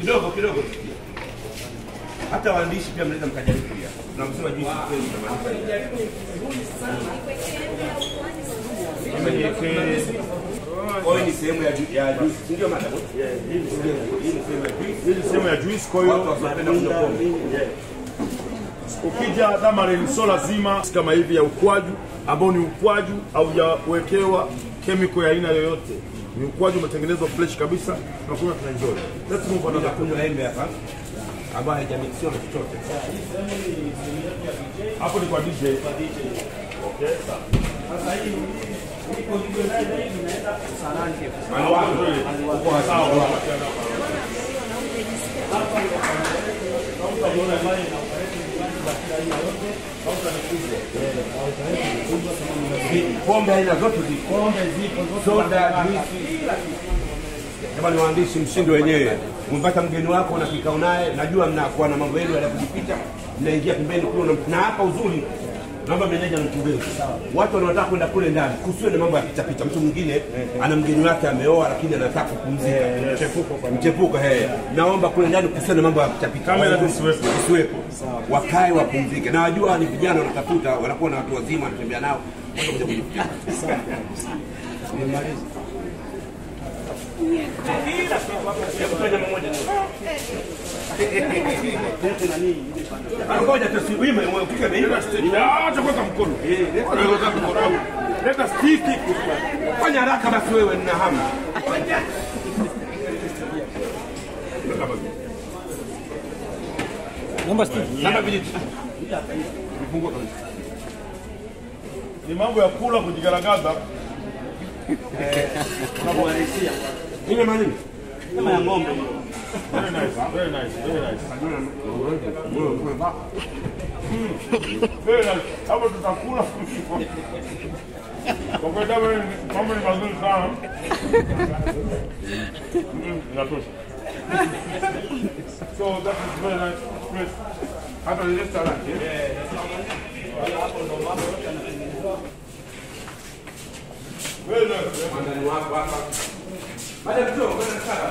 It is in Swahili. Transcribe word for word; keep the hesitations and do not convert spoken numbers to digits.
kidogo kidogo hata waandishi pia mnaweza mkajaribu pia tunamsema juice kweli kwa hiyo ni sehemu ya juice ndio maana hii ni sehemu ya juice kwa hiyo tunapenda kunywa ukija kama lenso lazima kama hivi ya ukwaju ambao ni ukwaju au yawekewa chemical ya aina yoyote ni ukwaju umetengenezwa fresh kabisa tunakuwa tunaenjoy. Let's move on to the embe hapa. Ambao haijamixwa na chochote. Hapo ni kwa D J. Okay, sawa. Sasa hii ni kwa D J na hii inaenda salani kwa. Maana wao kwa sawa. Hapa ni kwa D J. Naona maji na pombe aina zote zipo, pombe zipo, soda, juisi, kila kitu. Jamani waandishi mshindo wenyewe. Umepata mgeni wako unafika unaye, najua mnakuwa na mambo yenu yanakujipita, mnaingia pembeni kule na hapa uzuri. Naomba meneja mtubeze. Watu wanaotaka kwenda kule ndani, kusiwe na mambo ya pita pita. Mtu mwingine ana mgeni wake ameoa lakini anataka kupumzika. Mchepuko, mchepuko haya. Naomba kule ndani kusiwe na mambo ya pita pita. Kamera zisiwepo, zisiwepo. Wakae wapumzike. Na najua ni vijana wanatafuta, wanakuwa na watu wazima wanatembea nao. Watu kuja kujipita. Sawa. Nimemaliza. Ni mambo ya kula kujigaragaza. Unapoanzia ile maneno kama ya ngombe. Very nice, very nice, very nice. Very nice. Hapo tutakula kushiko. Kwa kwenda kama ni mazuri sana. Natosha. So that is very nice. Great. Hata ile restaurant. Eh. Hapo ndo mambo yote yanaendelea. Very nice. Mandani wako hapa. Baada ya kutoka kwenda sala.